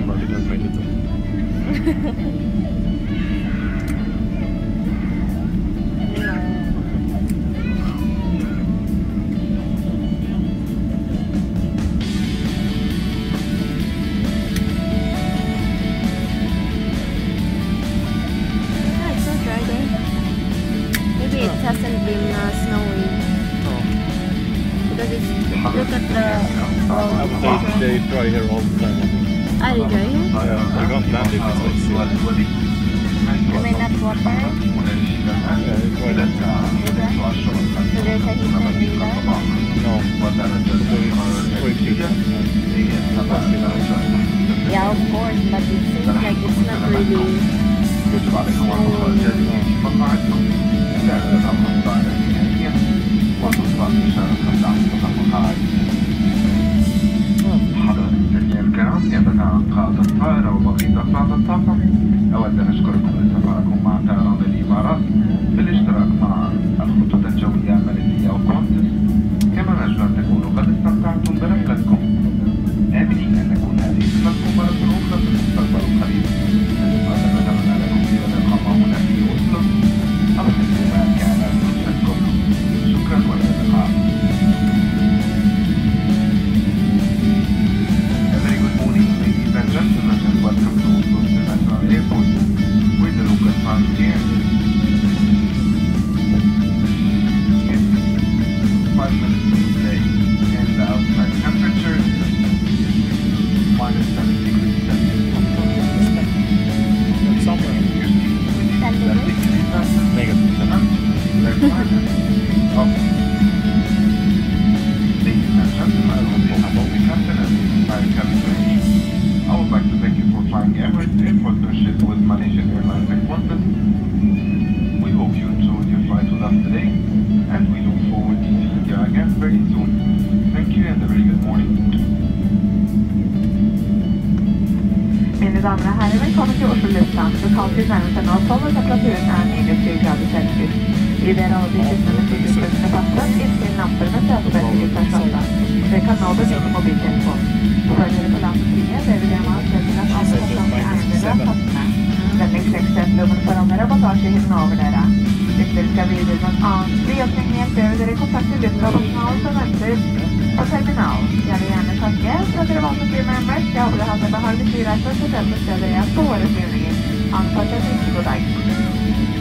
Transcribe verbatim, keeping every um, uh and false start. gammal det kan möjligt. Hasn't been uh, snowy. Oh. Because it's, look at the... Oh, they, they dry here all the time. Are they dry here? Oh, yeah, they got land if it's messy. Are they not water? Yeah, it's dry there. Okay. So there's a heat there? No. So it's quick heat. Yeah, of course, but it seems like it's not really snowy. أود أن أشكركم لتفاعلكم مع تعرض الإمارات بالاشتراك مع الخطة الجوية الماليزية وقونتس، كما نرجو أن تكونوا قد استمتعتم برحلتكم. آملين أن تكون هذه رحلتكم مرة أخرى في المستقبل القريب. ونتمنى لكم زيادة القمة هنا في أسلوب أرحب بما كان رحلتكم. شكرا وإلى اللقاء. Very good morning, ladies and gentlemen, and welcome to Oslo Airport. Here. It's five minutes today, and the outside temperature is minus seven degrees Celsius. That's somewhere. That's six degrees Celsius. Negative. That's minus. Oh. Ladies and gentlemen, I will be the captain and I am Captain Rich. I would like to thank you for flying Emirates in partnership with Malaysian Airlines and Qantas. Today, and we look forward to seeing you again very soon. Thank you and a very good morning. Mina damer och herrar, välkommen till Oslo lufthamn. Lokalt till värmen av tolv och temperaturen är minus sju grader Celsius. Rivera av tjugofem passet in till lampor med sötbäddning utan söndag. Det kan nå besök på mobiltelefon. Följer på landstingen, det vill jag man sätter att alla passagerna är andra passerna. Vändningsexternummer för andra reportage hinner över dera. Ytterligare vid någon anledning behöver det kontakta lufthavspersonal som väntar på terminal. Jag vill gärna tacka för att det var så kul med mig. Jag hoppas att det behövde fyra för att det ställer jag på året. Anpassar sig till god dag.